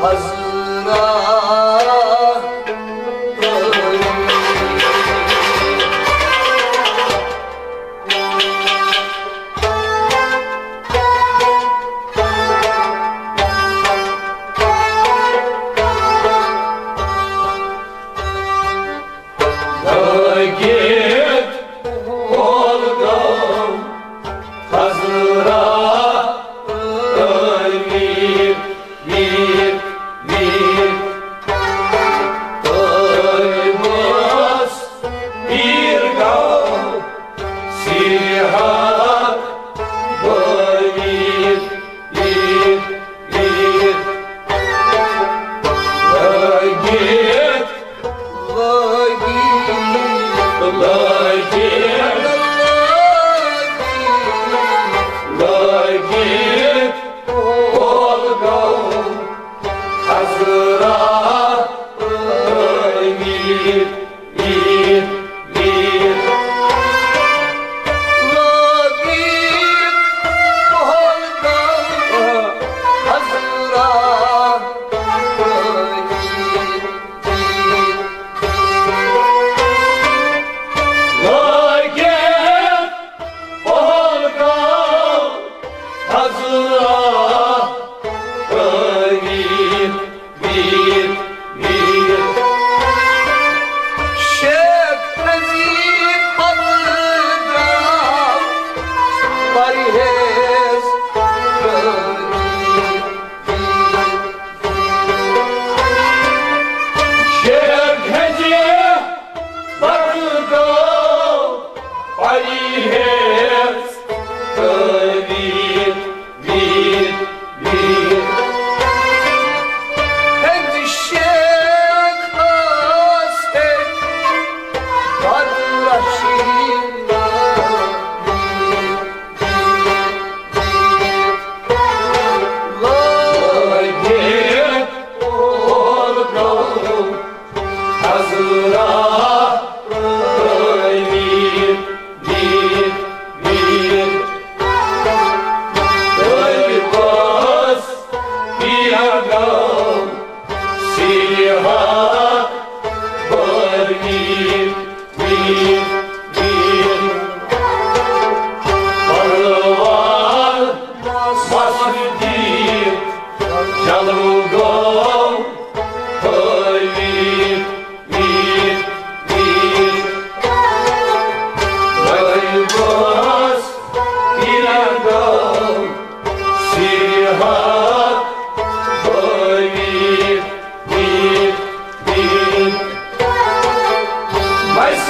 Sua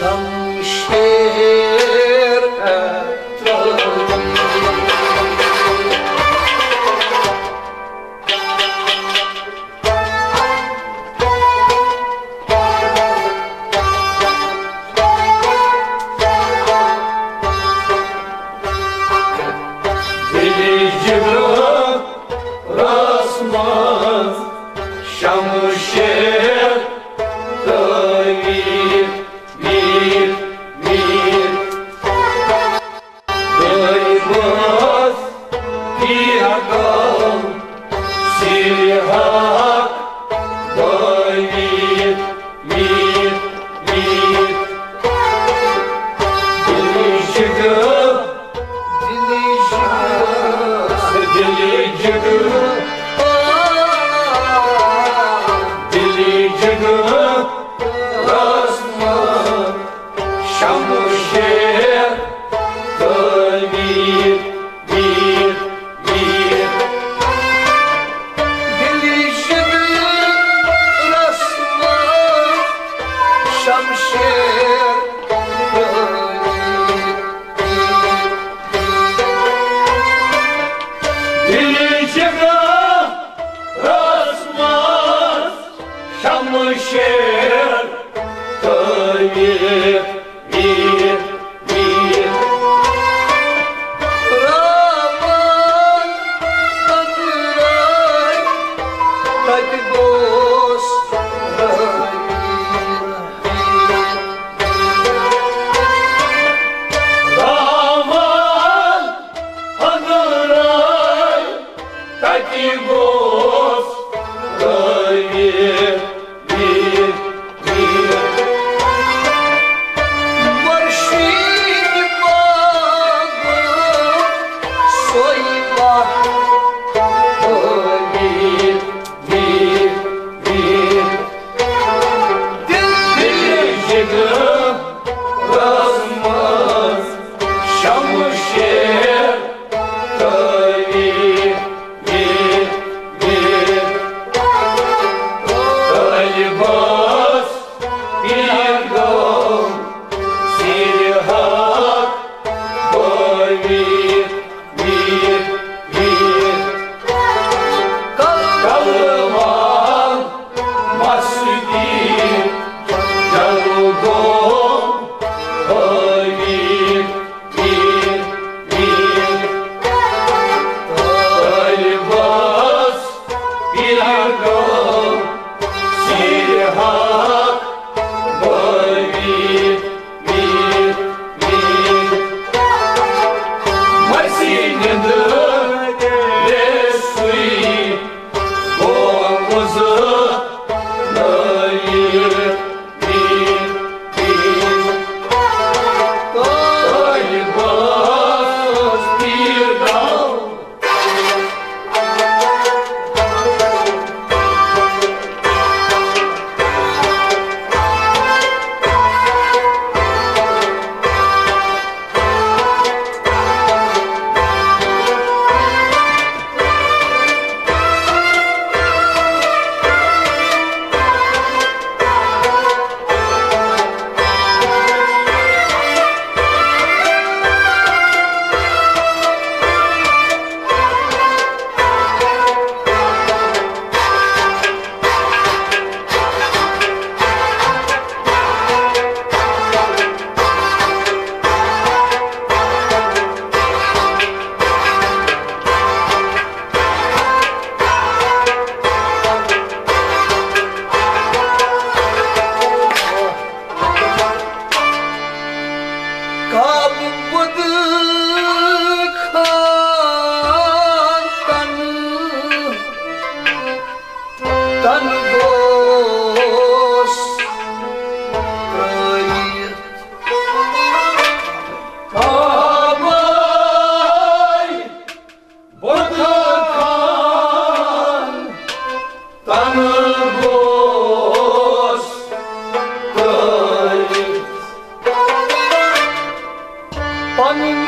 One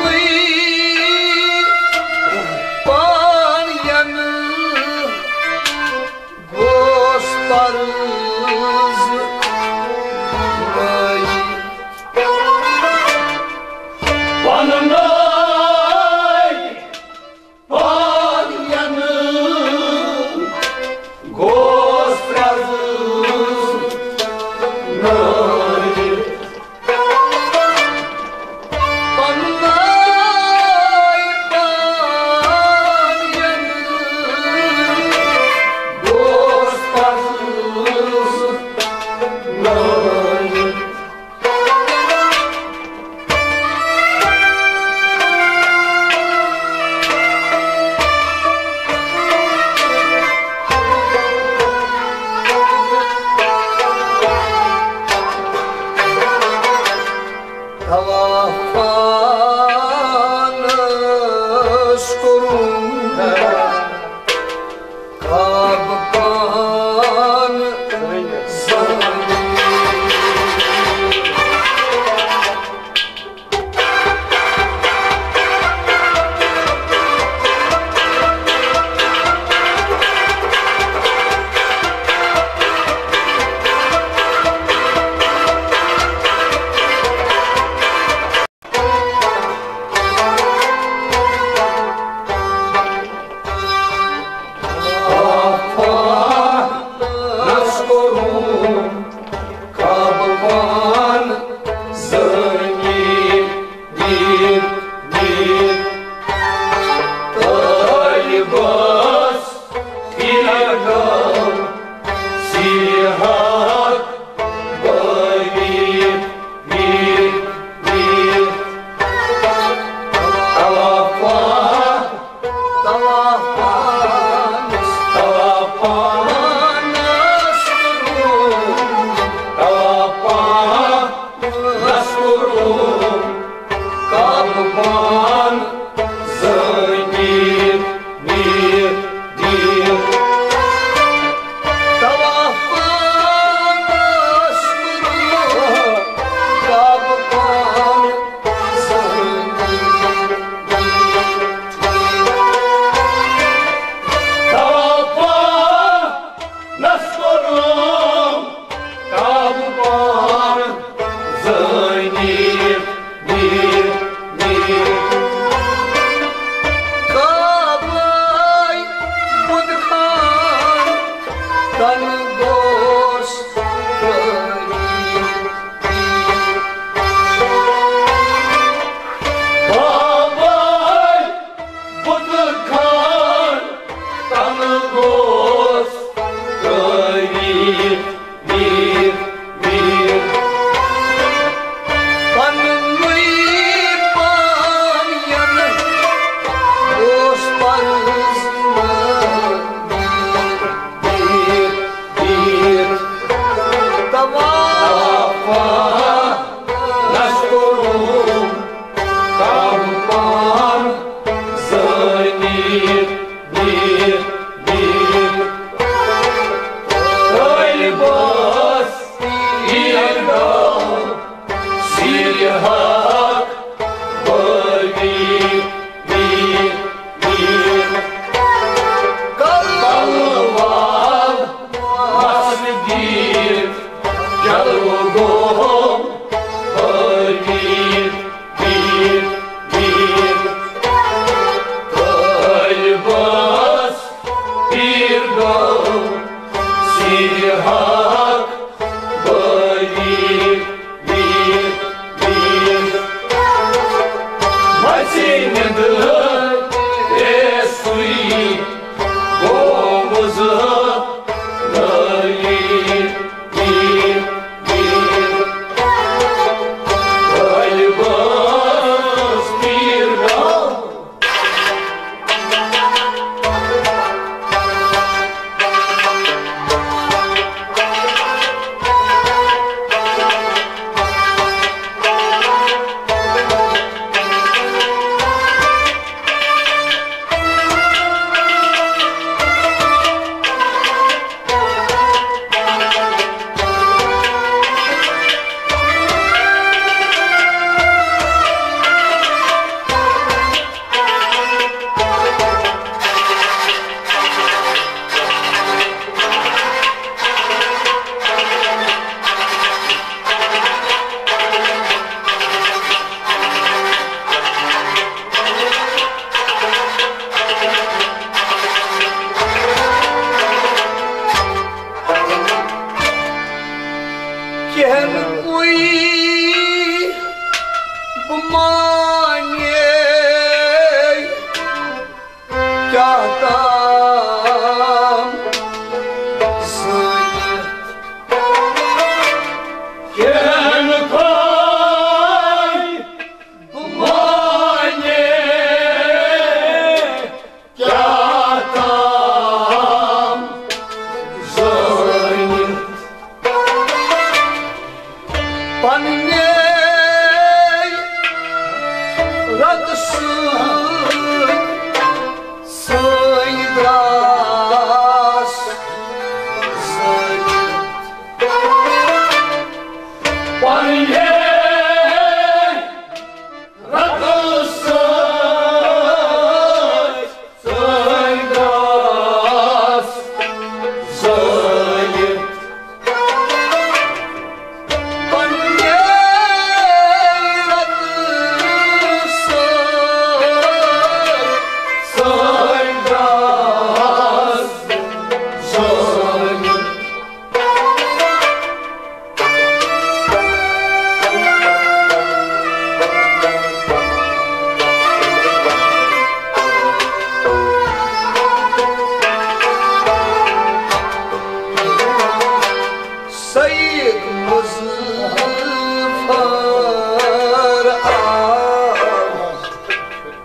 way.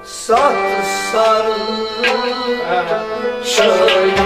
Satır sarı çay.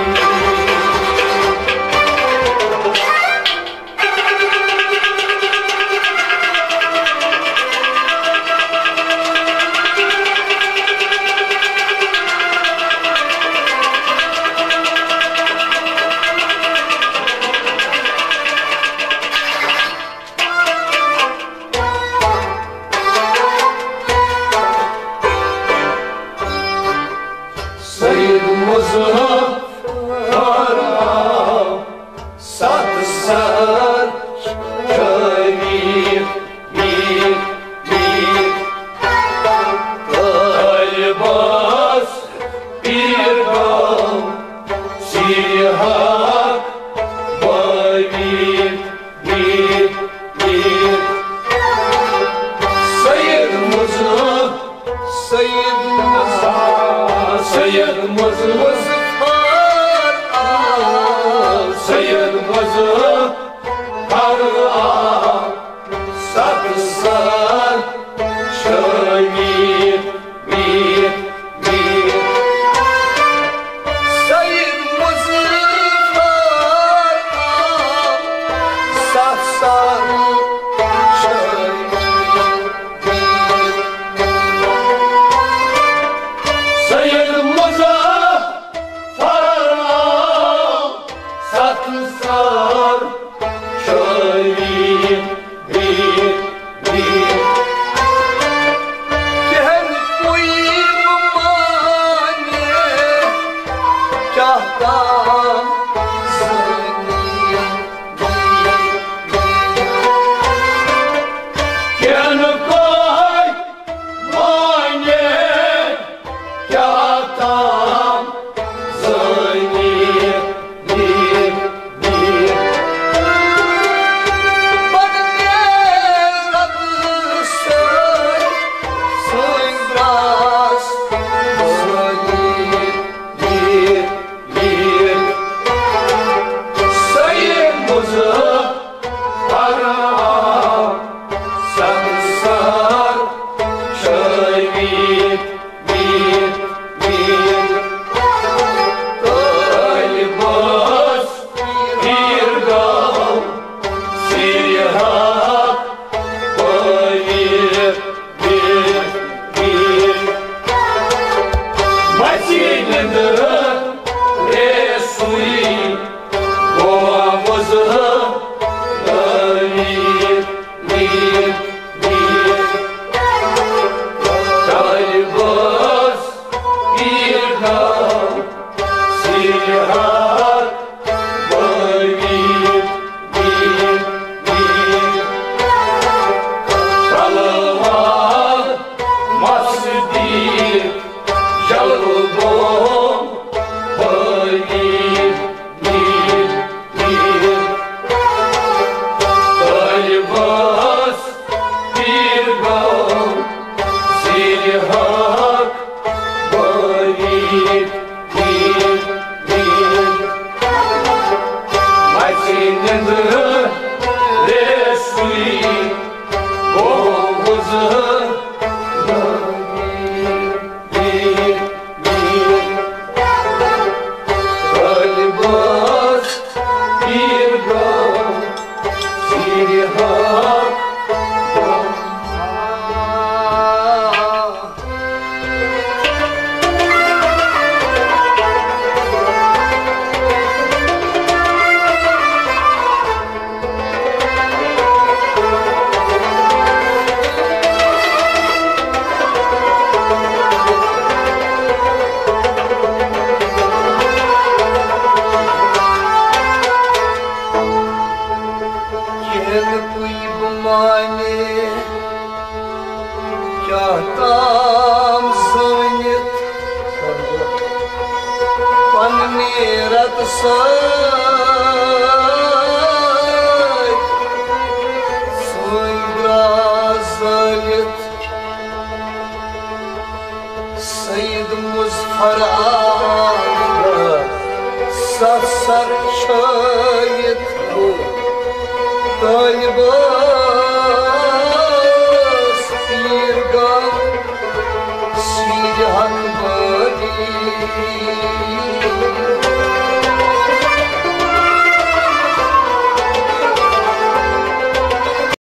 Dönü bas bir